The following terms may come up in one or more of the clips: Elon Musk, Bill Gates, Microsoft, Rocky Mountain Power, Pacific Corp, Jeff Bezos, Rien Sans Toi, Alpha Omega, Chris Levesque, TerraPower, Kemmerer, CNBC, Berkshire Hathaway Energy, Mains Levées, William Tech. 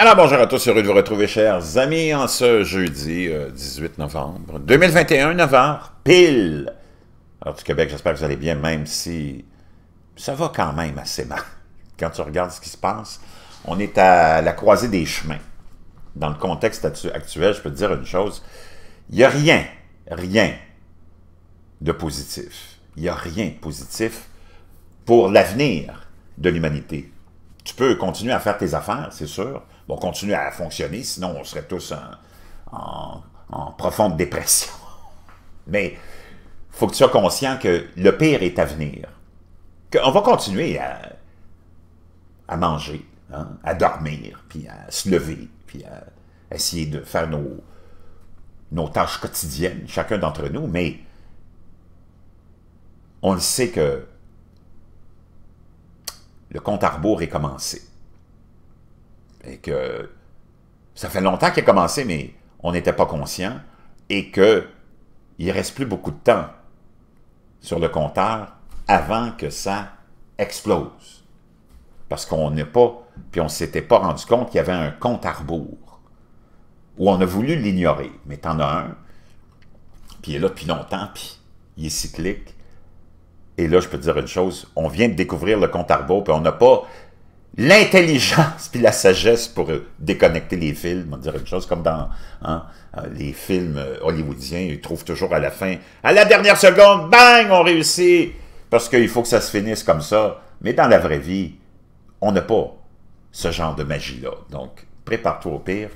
Alors bonjour à tous, heureux de vous retrouver chers amis en ce jeudi 18 novembre 2021, 9h pile. Alors du Québec, j'espère que vous allez bien, même si ça va quand même assez mal. Quand tu regardes ce qui se passe, on est à la croisée des chemins. Dans le contexte actuel, je peux te dire une chose, il n'y a rien de positif. Il n'y a rien de positif pour l'avenir de l'humanité. Tu peux continuer à faire tes affaires, c'est sûr. Bon, continuer à fonctionner, sinon on serait tous en profonde dépression. Mais il faut que tu sois conscient que le pire est à venir. On va continuer à manger, hein, à dormir, puis à se lever, puis à essayer de faire nos tâches quotidiennes, chacun d'entre nous, mais on le sait que le compte à rebours est commencé. Et que ça fait longtemps qu'il a commencé, mais on n'était pas conscient. Et que il reste plus beaucoup de temps sur le compteur avant que ça explose. Parce qu'on n'est pas, puis on ne s'était pas rendu compte qu'il y avait un compte à rebours. Ou on a voulu l'ignorer. Mais t'en as un, puis il est là depuis longtemps, puis il est cyclique. Et là, je peux te dire une chose, on vient de découvrir le compte à rebours, puis on n'a pas l'intelligence puis la sagesse pour déconnecter les films. On va dire une chose comme dans les films hollywoodiens, ils trouvent toujours à la fin, à la dernière seconde, bang, on réussit, parce qu'il faut que ça se finisse comme ça. Mais dans la vraie vie, on n'a pas ce genre de magie-là. Donc, prépare-toi au pire,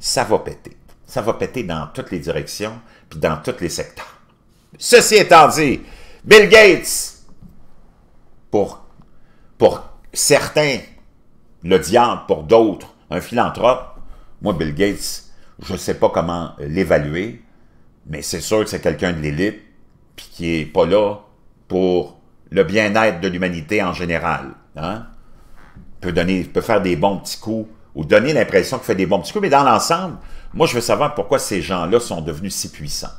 ça va péter. Ça va péter dans toutes les directions, puis dans tous les secteurs. Ceci étant dit, Bill Gates, pour certains, le diable, pour d'autres, un philanthrope. Moi, Bill Gates, je ne sais pas comment l'évaluer, mais c'est sûr que c'est quelqu'un de l'élite, puis qui n'est pas là pour le bien-être de l'humanité en général. Hein? Il peut faire des bons petits coups, ou donner l'impression qu'il fait des bons petits coups, mais dans l'ensemble, moi, je veux savoir pourquoi ces gens-là sont devenus si puissants.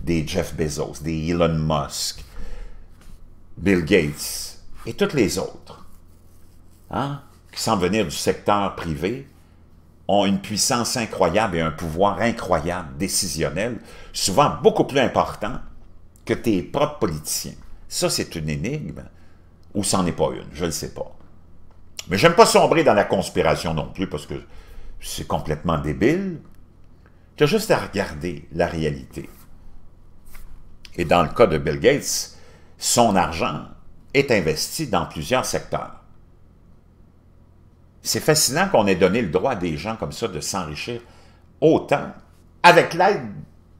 Des Jeff Bezos, des Elon Musk, Bill Gates et tous les autres, hein, qui semblent venir du secteur privé, ont une puissance incroyable et un pouvoir incroyable, décisionnel, souvent beaucoup plus important que tes propres politiciens. Ça, c'est une énigme, ou c'en est pas une, je ne le sais pas. Mais j'aime pas sombrer dans la conspiration non plus, parce que c'est complètement débile. Tu as juste à regarder la réalité. Et dans le cas de Bill Gates, son argent est investi dans plusieurs secteurs. C'est fascinant qu'on ait donné le droit à des gens comme ça de s'enrichir autant avec l'aide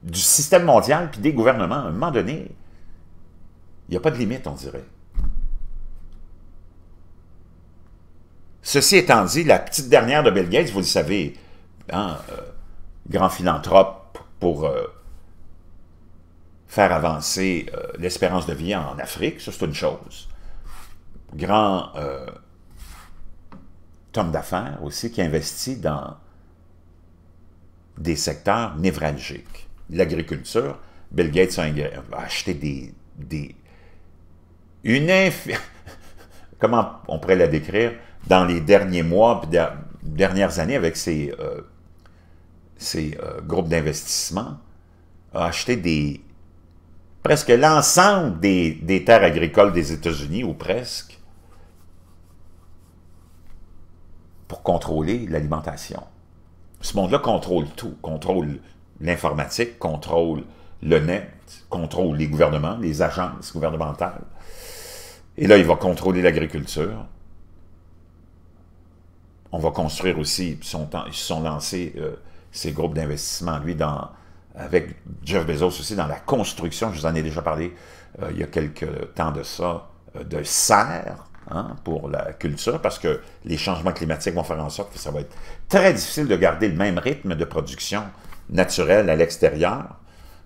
du système mondial puis des gouvernements. À un moment donné, il n'y a pas de limite, on dirait. Ceci étant dit, la petite dernière de Bill Gates, vous le savez, hein, grand philanthrope pour faire avancer l'espérance de vie en Afrique, ça c'est une chose. Grand homme d'affaires aussi qui investit dans des secteurs névralgiques. L'agriculture, Bill Gates a acheté comment on pourrait la décrire? Dans les derniers mois, dernières années, avec ces groupes d'investissement, a acheté presque l'ensemble des terres agricoles des États-Unis, ou presque, pour contrôler l'alimentation. Ce monde-là contrôle tout, contrôle l'informatique, contrôle le net, contrôle les gouvernements, les agences gouvernementales. Et là, il va contrôler l'agriculture. On va construire aussi, ils se sont lancés, ces groupes d'investissement, lui, avec Jeff Bezos aussi, dans la construction, je vous en ai déjà parlé il y a quelques temps de ça, de serres, hein, pour la culture, parce que les changements climatiques vont faire en sorte que ça va être très difficile de garder le même rythme de production naturelle à l'extérieur.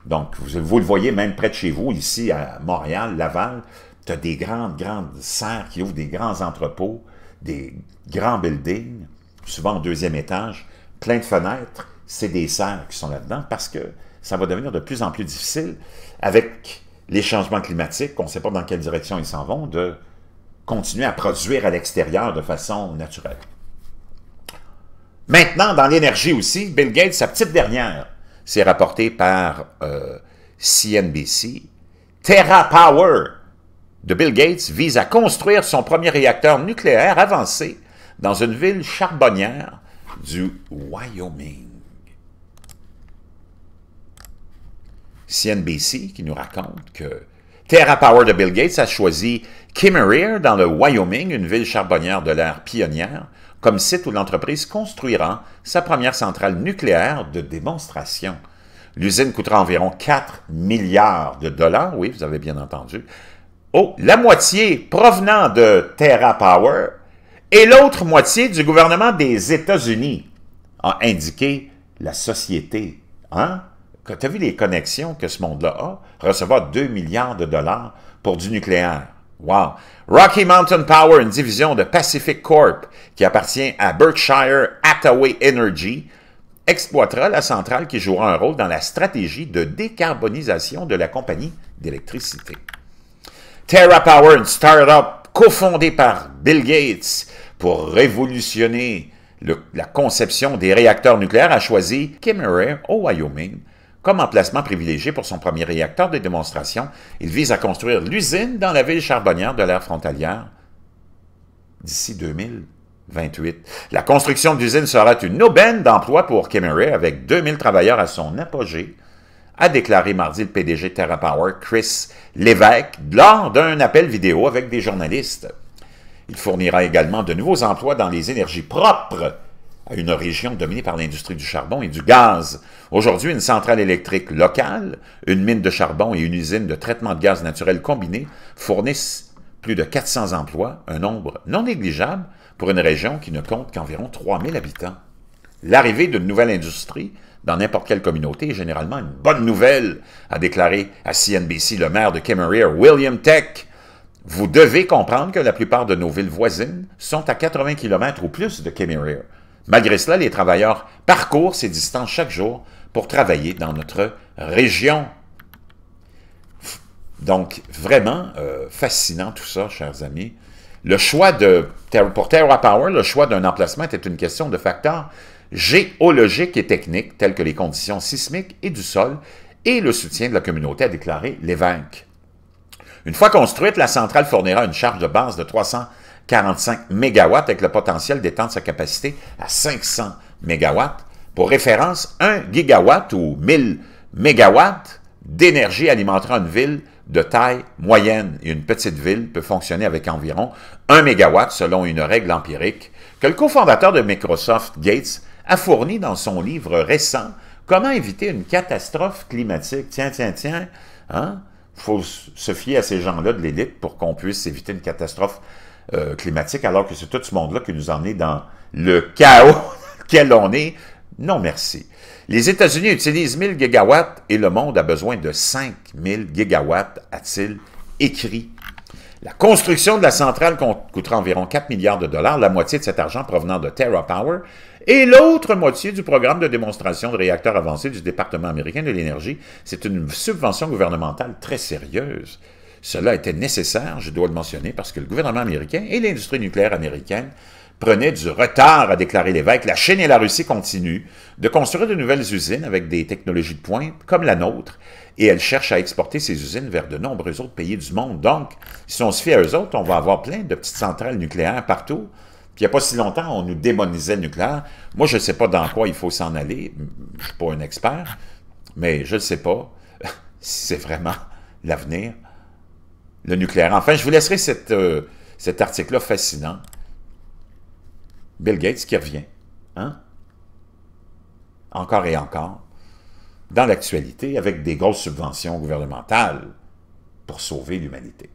Donc, vous le voyez même près de chez vous, ici à Montréal, Laval, tu as des grandes serres qui ouvrent des grands entrepôts, des grands buildings, souvent au deuxième étage, plein de fenêtres. C'est des serres qui sont là-dedans parce que ça va devenir de plus en plus difficile avec les changements climatiques, on ne sait pas dans quelle direction ils s'en vont, de continuer à produire à l'extérieur de façon naturelle. Maintenant, dans l'énergie aussi, Bill Gates, sa petite dernière, c'est rapporté par CNBC. TerraPower de Bill Gates vise à construire son premier réacteur nucléaire avancé dans une ville charbonnière du Wyoming. CNBC qui nous raconte que TerraPower de Bill Gates a choisi Kemmerer dans le Wyoming, une ville charbonnière de l'ère pionnière, comme site où l'entreprise construira sa première centrale nucléaire de démonstration. L'usine coûtera environ 4 milliards de dollars, oui, vous avez bien entendu. Oh, la moitié provenant de TerraPower et l'autre moitié du gouvernement des États-Unis, a indiqué la société. Hein? Tu as vu les connexions que ce monde-là a? Recevoir 2 milliards de dollars pour du nucléaire. Wow! Rocky Mountain Power, une division de Pacific Corp qui appartient à Berkshire Hathaway Energy, exploitera la centrale qui jouera un rôle dans la stratégie de décarbonisation de la compagnie d'électricité. TerraPower, une start-up cofondée par Bill Gates pour révolutionner la conception des réacteurs nucléaires, a choisi Kemmerer au Wyoming comme emplacement privilégié pour son premier réacteur de démonstration. Il vise à construire l'usine dans la ville charbonnière de l'ère frontalière d'ici 2028. La construction de l'usine sera une aubaine d'emploi pour Kemmerer avec 2000 travailleurs à son apogée, a déclaré mardi le PDG TerraPower, Chris Levesque, lors d'un appel vidéo avec des journalistes. Il fournira également de nouveaux emplois dans les énergies propres à une région dominée par l'industrie du charbon et du gaz. Aujourd'hui, une centrale électrique locale, une mine de charbon et une usine de traitement de gaz naturel combinés fournissent plus de 400 emplois, un nombre non négligeable pour une région qui ne compte qu'environ 3000 habitants. L'arrivée d'une nouvelle industrie dans n'importe quelle communauté est généralement une bonne nouvelle, a déclaré à CNBC le maire de Kemmerer, William Tech. Vous devez comprendre que la plupart de nos villes voisines sont à 80 km ou plus de Kemmerer. Malgré cela, les travailleurs parcourent ces distances chaque jour pour travailler dans notre région. Donc, vraiment fascinant tout ça, chers amis. Le choix pour TerraPower, le choix d'un emplacement était une question de facteurs géologiques et techniques, tels que les conditions sismiques et du sol, et le soutien de la communauté, a déclaré Lévesque. Une fois construite, la centrale fournira une charge de base de 345 MW avec le potentiel d'étendre sa capacité à 500 MW. Pour référence, 1 gigawatt ou 1000 MW d'énergie alimentera une ville de taille moyenne. Et une petite ville peut fonctionner avec environ 1 MW selon une règle empirique que le cofondateur de Microsoft, Gates, a fourni dans son livre récent « Comment éviter une catastrophe climatique ». Tiens, hein? Il faut se fier à ces gens-là de l'élite pour qu'on puisse éviter une catastrophe climatique, alors que c'est tout ce monde-là qui nous emmenait dans le chaos auquel on est. Non, merci. Les États-Unis utilisent 1000 gigawatts et le monde a besoin de 5000 gigawatts, a-t-il écrit. La construction de la centrale coûtera environ 4 milliards de dollars, la moitié de cet argent provenant de TerraPower et l'autre moitié du programme de démonstration de réacteurs avancés du département américain de l'énergie. C'est une subvention gouvernementale très sérieuse. Cela était nécessaire, je dois le mentionner, parce que le gouvernement américain et l'industrie nucléaire américaine prenaient du retard, a déclaré Lévesque. La Chine et la Russie continuent de construire de nouvelles usines avec des technologies de pointe comme la nôtre, et elles cherchent à exporter ces usines vers de nombreux autres pays du monde. Donc, si on se fie à eux autres, on va avoir plein de petites centrales nucléaires partout. Puis il n'y a pas si longtemps, on nous démonisait le nucléaire. Moi, je ne sais pas dans quoi il faut s'en aller. Je ne suis pas un expert, mais je ne sais pas si c'est vraiment l'avenir, le nucléaire. Enfin, je vous laisserai cet article-là fascinant. Bill Gates qui revient, hein? Encore et encore, dans l'actualité, avec des grosses subventions gouvernementales pour sauver l'humanité.